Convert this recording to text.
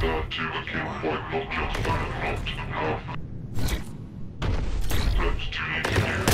32, I can't quite knock you off, but I'm not. That's too easy to do.